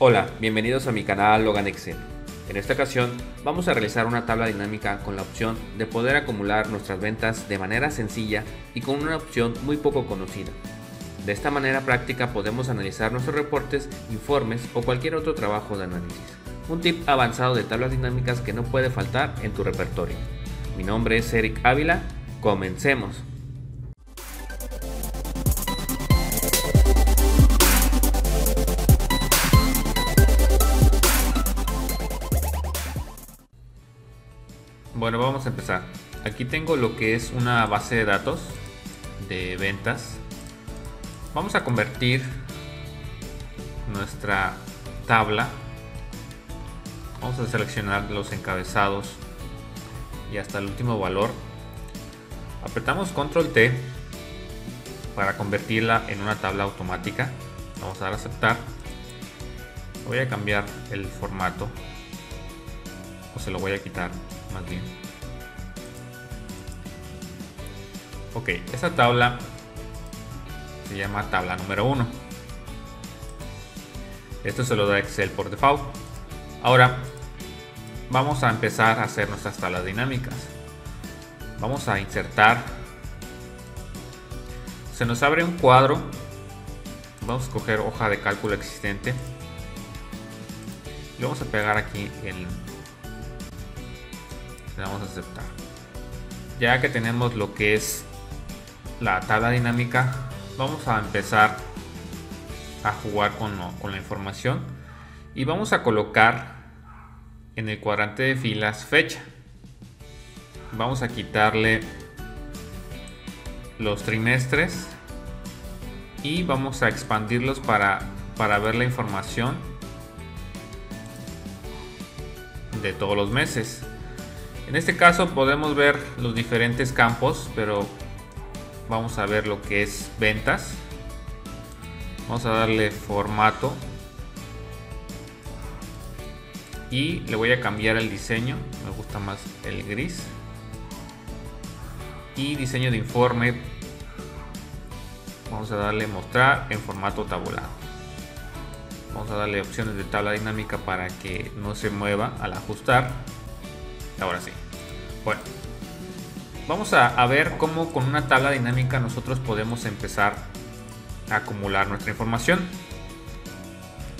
Hola, bienvenidos a mi canal Logan Excel. En esta ocasión vamos a realizar una tabla dinámica con la opción de poder acumular nuestras ventas de manera sencilla y con una opción muy poco conocida. De esta manera práctica podemos analizar nuestros reportes, informes o cualquier otro trabajo de análisis. Un tip avanzado de tablas dinámicas que no puede faltar en tu repertorio. Mi nombre es Eric Ávila, comencemos. Bueno, vamos a empezar. Aquí tengo lo que es una base de datos de ventas. Vamos a convertir nuestra tabla. Vamos a seleccionar los encabezados y hasta el último valor. Apretamos Control T para convertirla en una tabla automática. Vamos a dar a aceptar. Voy a cambiar el formato, o se lo voy a quitar más bien. Ok, esta tabla se llama tabla número 1. Esto se lo da Excel por default. Ahora vamos a empezar a hacer nuestras tablas dinámicas. Vamos a insertar. Se nos abre un cuadro. Vamos a escoger hoja de cálculo existente. Lo vamos a pegar aquí en... Le damos a aceptar. Ya que tenemos lo que es la tabla dinámica, vamos a empezar a jugar con la información y vamos a colocar en el cuadrante de filas fecha. Vamos a quitarle los trimestres y vamos a expandirlos para ver la información de todos los meses. En este caso podemos ver los diferentes campos, pero vamos a ver lo que es ventas. Vamos a darle formato y le voy a cambiar el diseño. Me gusta más el gris. Y diseño de informe, vamos a darle mostrar en formato tabulado. Vamos a darle opciones de tabla dinámica para que no se mueva al ajustar. Ahora sí. Bueno, vamos a ver cómo con una tabla dinámica nosotros podemos empezar a acumular nuestra información.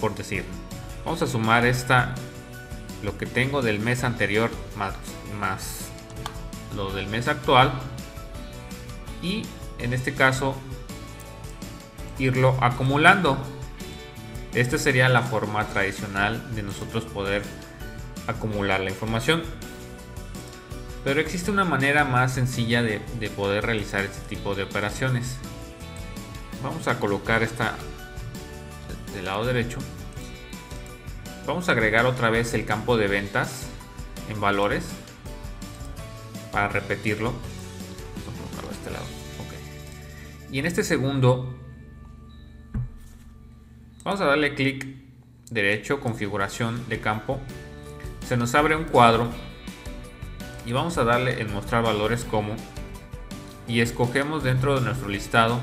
Por decir, vamos a sumar esta, lo que tengo del mes anterior más lo del mes actual, y en este caso irlo acumulando. Esta sería la forma tradicional de nosotros poder acumular la información. Pero existe una manera más sencilla de poder realizar este tipo de operaciones. Vamos a colocar esta del lado derecho. Vamos a agregar otra vez el campo de ventas en valores para repetirlo. Vamos a colocarlo a este lado. Okay. Y en este segundo vamos a darle clic derecho, configuración de campo. Se nos abre un cuadro. Y vamos a darle en mostrar valores como, y escogemos dentro de nuestro listado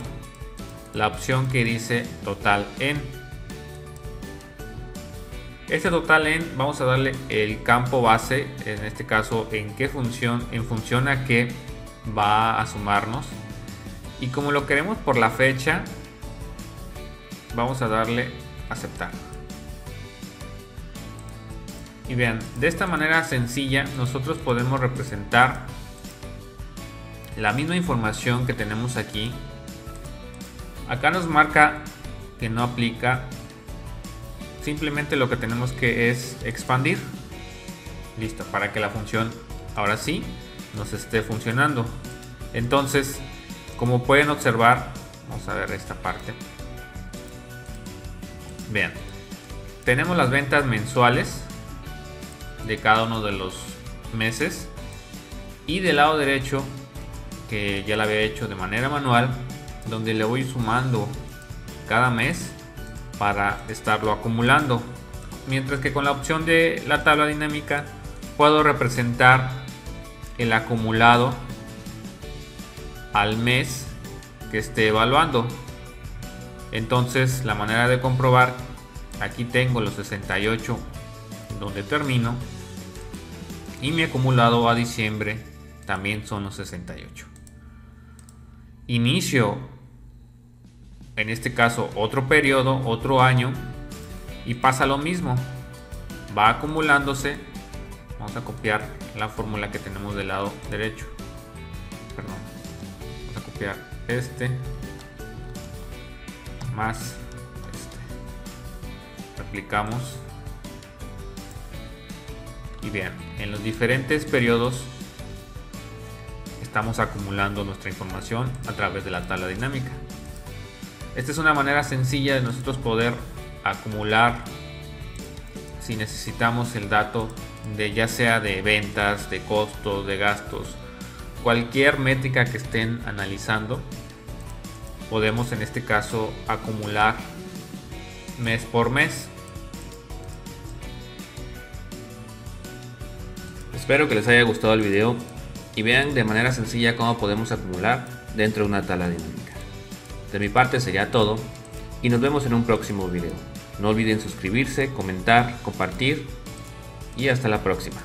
la opción que dice total en. Este total en vamos a darle el campo base, en este caso en qué función, en función a qué va a sumarnos. Y como lo queremos por la fecha, vamos a darle aceptar. Y vean, de esta manera sencilla nosotros podemos representar la misma información que tenemos aquí. Acá nos marca que no aplica. Simplemente lo que tenemos que es expandir. Listo, para que la función ahora sí nos esté funcionando. Entonces, como pueden observar, vamos a ver esta parte. Vean, tenemos las ventas mensuales de cada uno de los meses, y del lado derecho, que ya la había hecho de manera manual, donde le voy sumando cada mes para estarlo acumulando, mientras que con la opción de la tabla dinámica puedo representar el acumulado al mes que esté evaluando. Entonces la manera de comprobar Aquí tengo los 68 donde termino, y mi acumulado a diciembre también son los 68. Inicio en este caso otro periodo, otro año, y pasa lo mismo, va acumulándose. Vamos a copiar la fórmula que tenemos del lado derecho, perdón, vamos a copiar este más este, replicamos, y vean, en los diferentes periodos estamos acumulando nuestra información a través de la tabla dinámica. Esta es una manera sencilla de nosotros poder acumular, si necesitamos el dato de ya sea de ventas, de costos, de gastos, cualquier métrica que estén analizando. Podemos en este caso acumular mes por mes. Espero que les haya gustado el video y vean de manera sencilla cómo podemos acumular dentro de una tabla dinámica. De mi parte sería todo y nos vemos en un próximo video. No olviden suscribirse, comentar, compartir y hasta la próxima.